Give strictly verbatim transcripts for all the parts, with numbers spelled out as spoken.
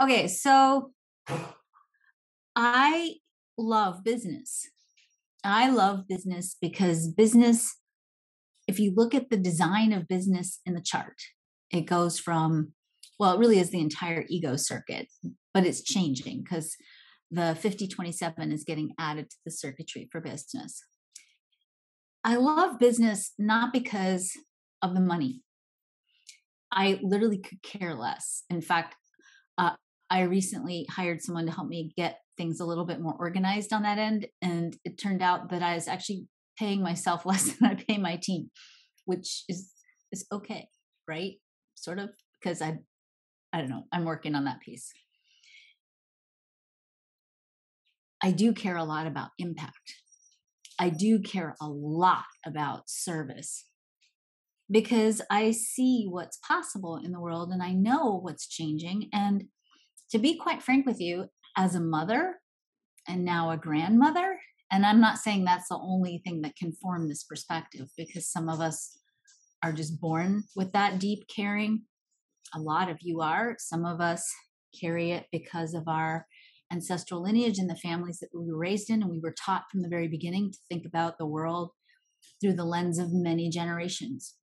Okay, so I love business. I love business because business, if you look at the design of business in the chart, it goes from, well, it really is the entire ego circuit, but it's changing because the fifty twenty-seven is getting added to the circuitry for business. I love business not because of the money. I literally could care less. In fact, uh, I recently hired someone to help me get things a little bit more organized on that end. And it turned out that I was actually paying myself less than I pay my team, which is, is okay, right? Sort of, because I, I don't know, I'm working on that piece. I do care a lot about impact. I do care a lot about service because I see what's possible in the world and I know what's changing. And to be quite frank with you, as a mother and now a grandmother, and I'm not saying that's the only thing that can form this perspective because some of us are just born with that deep caring. A lot of you are. Some of us carry it because of our ancestral lineage and the families that we were raised in, and we were taught from the very beginning to think about the world through the lens of many generations.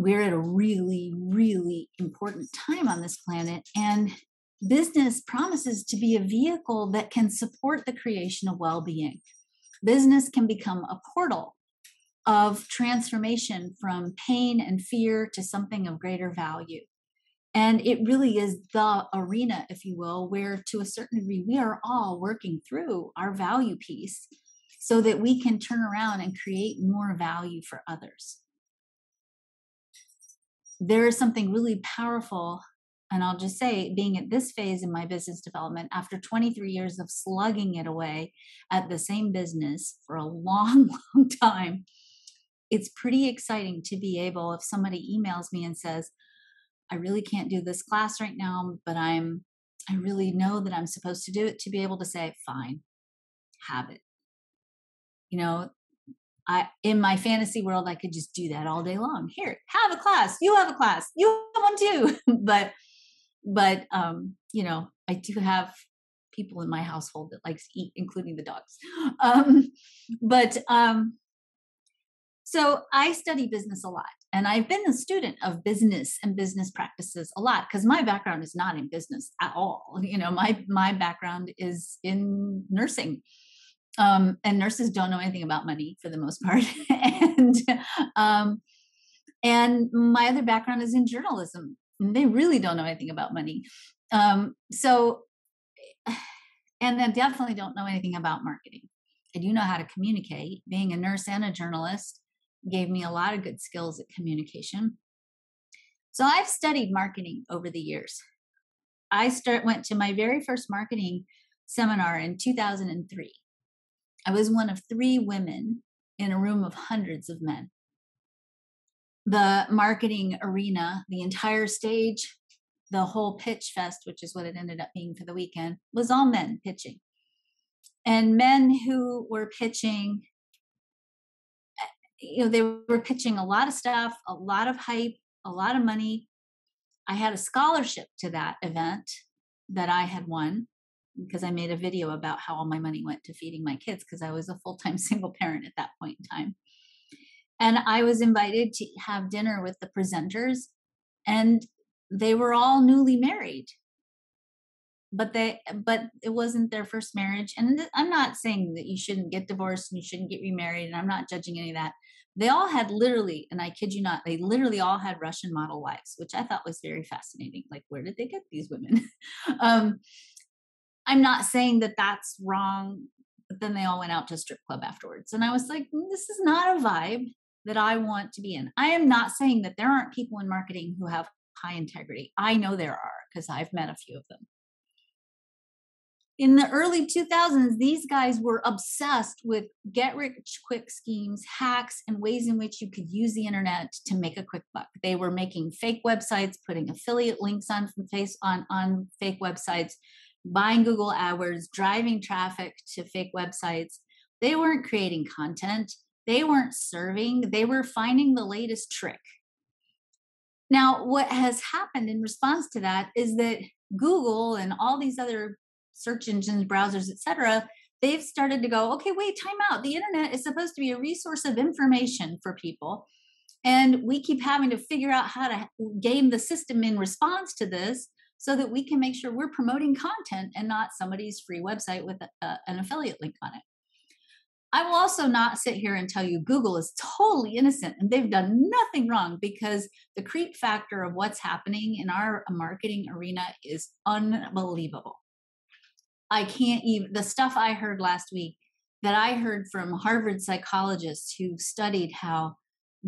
We're at a really, really important time on this planet, and business promises to be a vehicle that can support the creation of well-being. Business can become a portal of transformation from pain and fear to something of greater value. And it really is the arena, if you will, where to a certain degree, we are all working through our value piece so that we can turn around and create more value for others. There is something really powerful, and I'll just say, being at this phase in my business development, after twenty-three years of slugging it away at the same business for a long, long time, it's pretty exciting to be able, if somebody emails me and says, I really can't do this class right now, but I'm, I really know that I'm supposed to do it, to be able to say, fine, have it. You know, I, in my fantasy world, I could just do that all day long. Here, have a class. You have a class. You have one too. but, but, um, you know, I do have people in my household that likes to eat, including the dogs. Um, but, um, so I study business a lot, and I've been a student of business and business practices a lot because my background is not in business at all. You know, my, my background is in nursing. Um, and nurses don't know anything about money for the most part. and, um, and my other background is in journalism. And they really don't know anything about money. Um, so, and they definitely don't know anything about marketing. I do know how to communicate. Being a nurse and a journalist gave me a lot of good skills at communication. So I've studied marketing over the years. I start, went to my very first marketing seminar in two thousand three. I was one of three women in a room of hundreds of men. The marketing arena, the entire stage, the whole pitch fest, which is what it ended up being for the weekend, was all men pitching. And men who were pitching, you know, they were pitching a lot of stuff, a lot of hype, a lot of money. I had a scholarship to that event that I had won, because I made a video about how all my money went to feeding my kids because I was a full-time single parent at that point in time. And I was invited to have dinner with the presenters, and they were all newly married, but they, but it wasn't their first marriage. And I'm not saying that you shouldn't get divorced and you shouldn't get remarried, and I'm not judging any of that. They all had literally, and I kid you not, they literally all had Russian model wives, which I thought was very fascinating. Like, where did they get these women? um, I'm not saying that that's wrong, but then they all went out to a strip club afterwards. And I was like, this is not a vibe that I want to be in. I am not saying that there aren't people in marketing who have high integrity. I know there are because I've met a few of them. In the early two thousands, these guys were obsessed with get rich quick schemes, hacks, and ways in which you could use the internet to make a quick buck. They were making fake websites, putting affiliate links on from face on, on fake websites, buying Google AdWords, driving traffic to fake websites. They weren't creating content. They weren't serving. They were finding the latest trick. Now, what has happened in response to that is that Google and all these other search engines, browsers, et cetera, they've started to go, okay, wait, time out. The internet is supposed to be a resource of information for people. And we keep having to figure out how to game the system in response to this so that we can make sure we're promoting content and not somebody's free website with a, a, an affiliate link on it. I will also not sit here and tell you Google is totally innocent and they've done nothing wrong, because the creep factor of what's happening in our marketing arena is unbelievable. I can't even, the stuff I heard last week that I heard from Harvard psychologists who studied how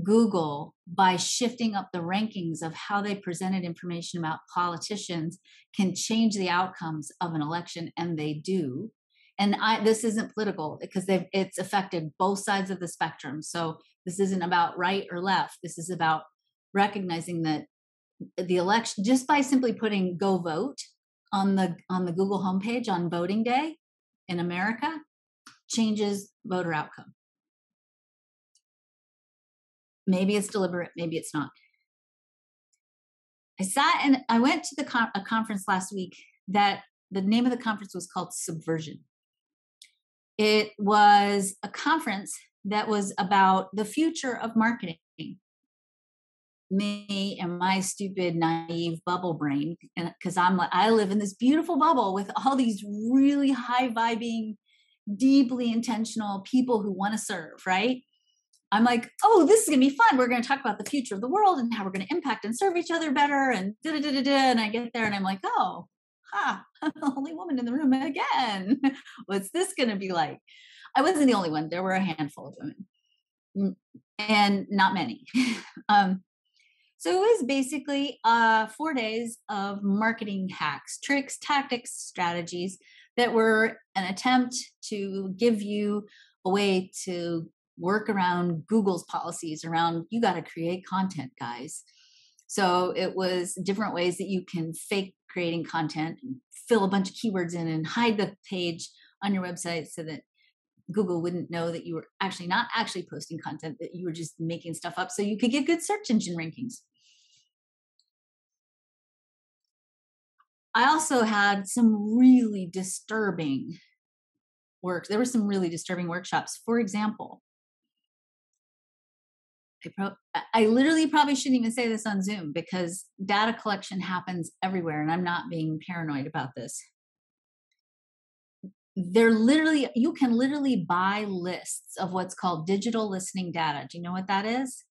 Google, by shifting up the rankings of how they presented information about politicians, can change the outcomes of an election, and they do. And I, this isn't political, because they've, it's affected both sides of the spectrum. So this isn't about right or left. This is about recognizing that the election, just by simply putting "go vote" on the on the Google homepage on voting day in America, changes voter outcome. Maybe it's deliberate, maybe it's not. I sat and I went to the con- a conference last week that the name of the conference was called Subversion. It was a conference that was about the future of marketing. Me and my stupid, naive bubble brain, because I'm like, I live in this beautiful bubble with all these really high vibing, deeply intentional people who want to serve, right? I'm like, oh, this is going to be fun. We're going to talk about the future of the world and how we're going to impact and serve each other better. And da da da da da. And I get there and I'm like, oh, ha, I'm the only woman in the room again. What's this going to be like? I wasn't the only one. There were a handful of women, and not many. um, so it was basically uh, four days of marketing hacks, tricks, tactics, strategies that were an attempt to give you a way to work around Google's policies around, you got to create content, guys. So it was different ways that you can fake creating content, and fill a bunch of keywords in and hide the page on your website so that Google wouldn't know that you were actually not actually posting content, that you were just making stuff up so you could get good search engine rankings. I also had some really disturbing work. There were some really disturbing workshops. For example, I, pro- I literally probably shouldn't even say this on Zoom, because data collection happens everywhere and I'm not being paranoid about this. They're literally, you can literally buy lists of what's called digital listening data. Do you know what that is?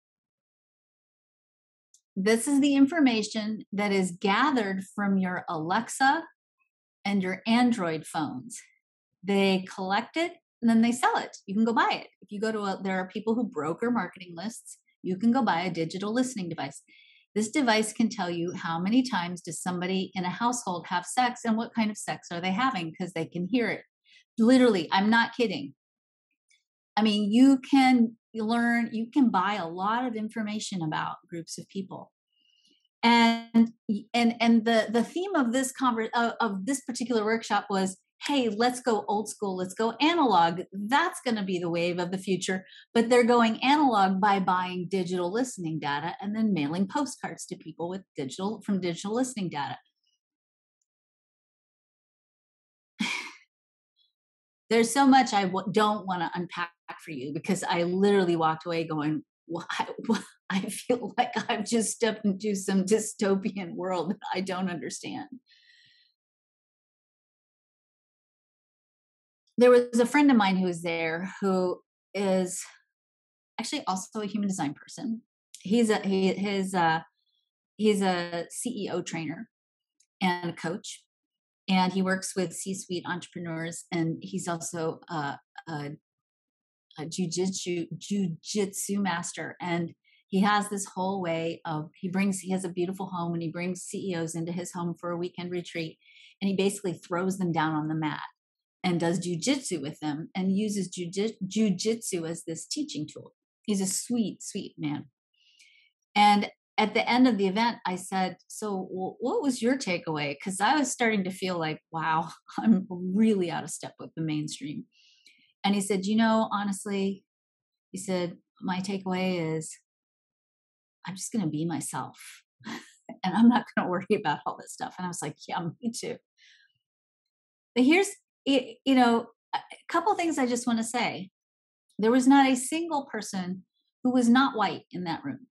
This is the information that is gathered from your Alexa and your Android phones. They collect it, and then they sell it. You can go buy it. If you go to a, there are people who broker marketing lists, you can go buy a digital listening device. This device can tell you how many times does somebody in a household have sex and what kind of sex are they having, because they can hear it. Literally, I'm not kidding. I mean, you can learn, you can buy a lot of information about groups of people. And and and the the theme of this conver- of, of this particular workshop was, hey, let's go old school. Let's go analog. That's going to be the wave of the future. But they're going analog by buying digital listening data and then mailing postcards to people with digital from digital listening data. There's so much I w- don't want to unpack for you, because I literally walked away going, well, I, well, I feel like I've just stepped into some dystopian world that I don't understand. There was a friend of mine who was there who is actually also a human design person. He's a he, his uh, he's a C E O trainer and a coach, and he works with C-suite entrepreneurs. And he's also a, a, a jujitsu jujitsu master. And he has this whole way of he brings he has a beautiful home, and he brings C E Os into his home for a weekend retreat, and he basically throws them down on the mat and does jujitsu with them and uses jujitsu as this teaching tool. He's a sweet, sweet man. And at the end of the event, I said, so what was your takeaway? Because I was starting to feel like, wow, I'm really out of step with the mainstream. And he said, you know, honestly, he said, my takeaway is I'm just going to be myself. and I'm not going to worry about all this stuff. And I was like, yeah, me too. But here's, you know, a couple of things I just want to say. There was not a single person who was not white in that room.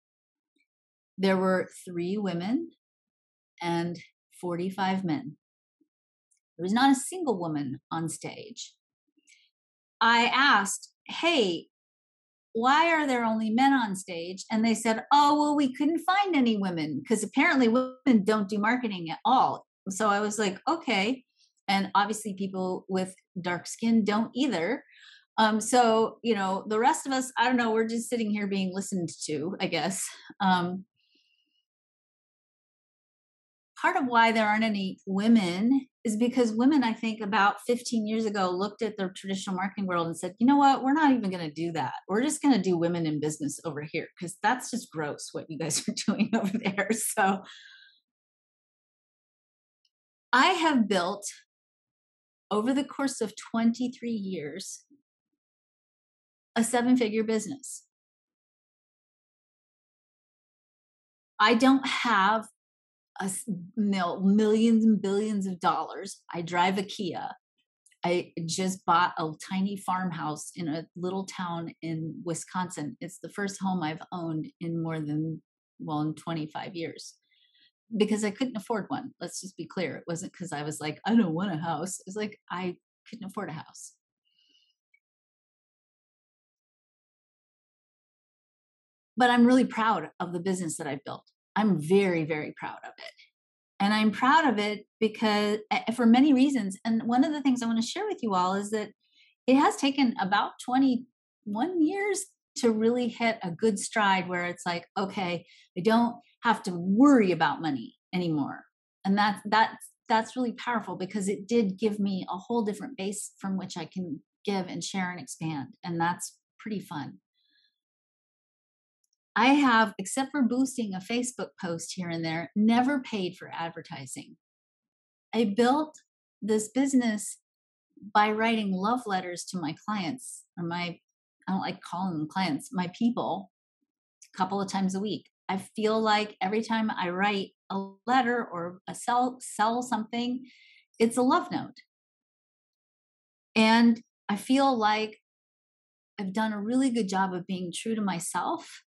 There were three women and forty-five men. There was not a single woman on stage. I asked, hey, why are there only men on stage? And they said, oh, well, we couldn't find any women because apparently women don't do marketing at all. So I was like, okay. And obviously people with dark skin don't either. Um, so, you know, the rest of us, I don't know, we're just sitting here being listened to, I guess. Um, part of why there aren't any women is because women, I think about fifteen years ago, looked at the traditional marketing world and said, you know what, we're not even going to do that. We're just going to do women in business over here because that's just gross what you guys are doing over there. So I have built over the course of twenty-three years, a seven-figure business. I don't have a, no, millions and billions of dollars. I drive a Kia. I just bought a tiny farmhouse in a little town in Wisconsin. It's the first home I've owned in more than, well, in twenty-five years. Because I couldn't afford one. Let's just be clear. It wasn't because I was like, I don't want a house. It was like, I couldn't afford a house. But I'm really proud of the business that I've built. I'm very, very proud of it. And I'm proud of it because for many reasons. And one of the things I want to share with you all is that it has taken about twenty-one years to really hit a good stride where it's like, okay, I don't have to worry about money anymore. And that's, that's, that's really powerful because it did give me a whole different base from which I can give and share and expand. And that's pretty fun. I have, except for boosting a Facebook post here and there, never paid for advertising. I built this business by writing love letters to my clients or my, I don't like calling them clients, my people, a couple of times a week. I feel like every time I write a letter or a sell, sell something, it's a love note. And I feel like I've done a really good job of being true to myself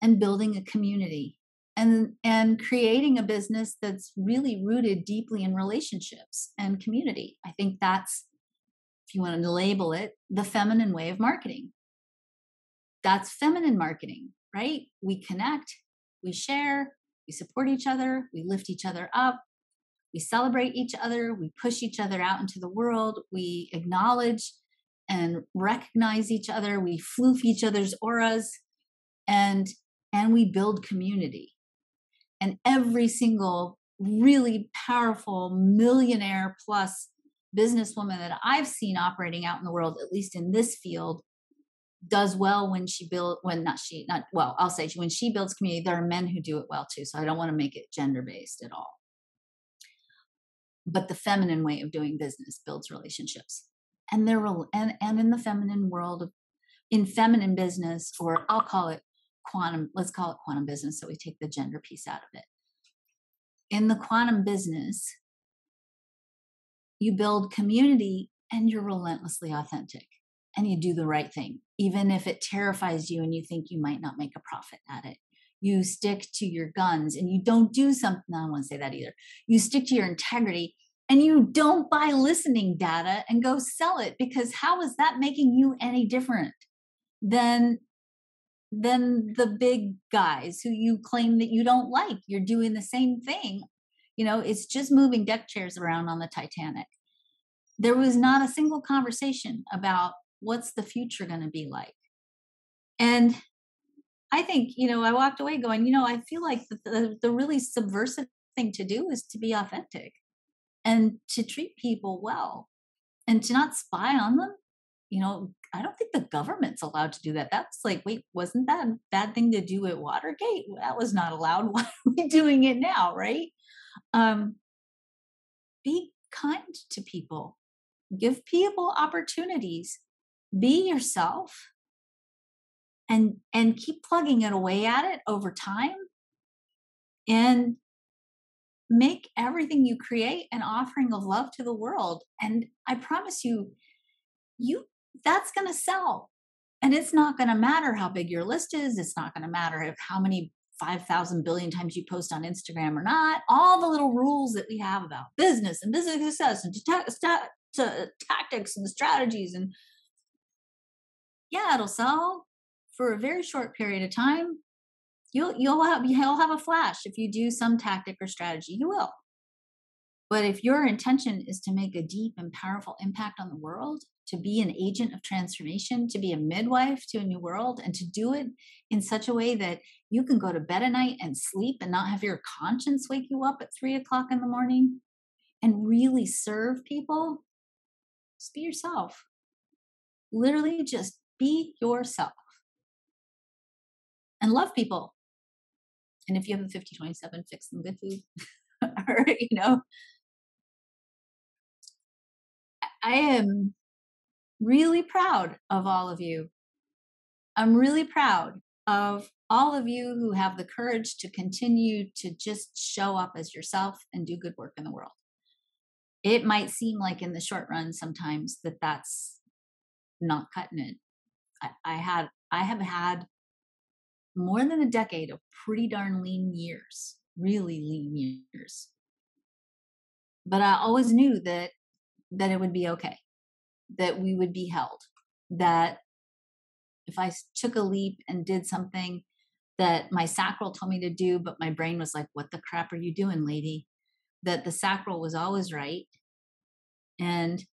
and building a community and, and creating a business that's really rooted deeply in relationships and community. I think that's, if you want to label it, the feminine way of marketing. That's feminine marketing, right? We connect, we share, we support each other, we lift each other up, we celebrate each other, we push each other out into the world, we acknowledge and recognize each other, we floof each other's auras, and and we build community. And every single really powerful millionaire plus businesswoman that I've seen operating out in the world, at least in this field, does well when she build, when not she, not, well, I'll say when she builds community. There are men who do it well too. So I don't want to make it gender-based at all. But the feminine way of doing business builds relationships. And they're, and, and in the feminine world, of, in feminine business, or I'll call it quantum, let's call it quantum business. So we take the gender piece out of it. In the quantum business, you build community and you're relentlessly authentic and you do the right thing, even if it terrifies you and you think you might not make a profit at it. You stick to your guns and you don't do something. I don't want to say that either. You stick to your integrity and you don't buy listening data and go sell it, because how is that making you any different than, than the big guys who you claim that you don't like? You're doing the same thing. You know, it's just moving deck chairs around on the Titanic. There was not a single conversation about what's the future going to be like. And I think, you know, I walked away going, you know, I feel like the, the, the really subversive thing to do is to be authentic and to treat people well and to not spy on them. You know, I don't think the government's allowed to do that. That's like, wait, wasn't that a bad thing to do at Watergate? That was not allowed. Why are we doing it now, right? Um, be kind to people, give people opportunities, be yourself, and, and keep plugging it away at it over time. and make everything you create an offering of love to the world. And I promise you, you that's going to sell. And it's not going to matter how big your list is. It's not going to matter if how many five thousand billion times you post on Instagram or not. All the little rules that we have about business and business success and t- t- tactics and strategies. And yeah, it'll sell for a very short period of time. You'll, you'll have, you'll have a flash. If you do some tactic or strategy, you will. But if your intention is to make a deep and powerful impact on the world, to be an agent of transformation, to be a midwife to a new world, and to do it in such a way that you can go to bed at night and sleep and not have your conscience wake you up at three o'clock in the morning and really serve people, just be yourself. Literally just be yourself and love people. And if you have a fifty twenty-seven, fix some good food. Or, you know, I am really proud of all of you. I'm really proud of all of you who have the courage to continue to just show up as yourself and do good work in the world. It might seem like in the short run sometimes that that's not cutting it. I, I had, I have had more than a decade of pretty darn lean years, really lean years. But I always knew that that it would be okay, that we would be held, that if I took a leap and did something that my sacral told me to do, but my brain was like, what the crap are you doing, lady? That the sacral was always right. And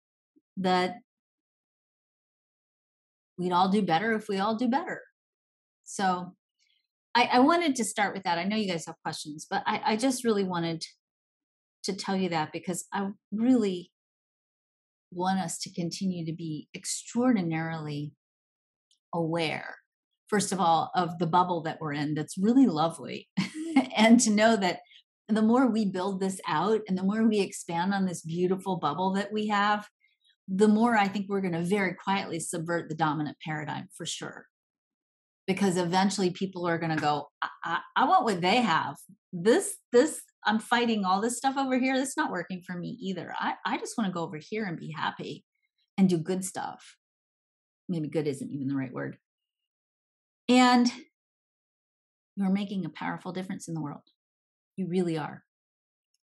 that we'd all do better if we all do better. So I, I wanted to start with that. I know you guys have questions, but I, I just really wanted to tell you that because I really want us to continue to be extraordinarily aware, first of all, of the bubble that we're in. That's really lovely. And to know that the more we build this out and the more we expand on this beautiful bubble that we have, the more I think we're going to very quietly subvert the dominant paradigm for sure. Because eventually people are going to go, I, I, I want what they have. This, this, I'm fighting all this stuff over here. That's not working for me either. I, I just want to go over here and be happy and do good stuff. Maybe good isn't even the right word. And you're making a powerful difference in the world. You really are.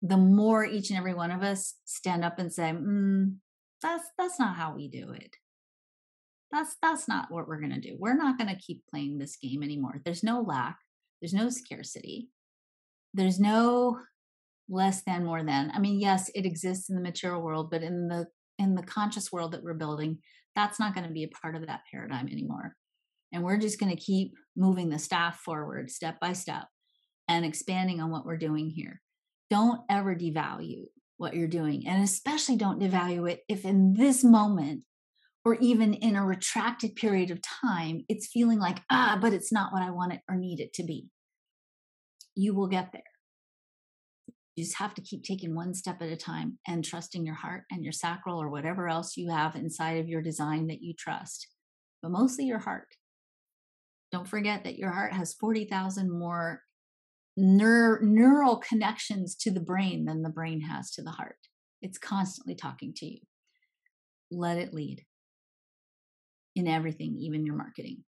The more each and every one of us stand up and say, mm, that's, that's not how we do it. That's, that's not what we're going to do. We're not going to keep playing this game anymore. There's no lack. There's no scarcity. There's no less than, more than. I mean, yes, it exists in the material world, but in the, in the conscious world that we're building, that's not going to be a part of that paradigm anymore. And we're just going to keep moving the staff forward step by step and expanding on what we're doing here. Don't ever devalue what you're doing, and especially don't devalue it if in this moment, or even in a retracted period of time, it's feeling like, ah, but it's not what I want it or need it to be. You will get there. You just have to keep taking one step at a time and trusting your heart and your sacral or whatever else you have inside of your design that you trust, but mostly your heart. Don't forget that your heart has forty thousand more neur- neural connections to the brain than the brain has to the heart. It's constantly talking to you. Let it lead. In everything, even your marketing.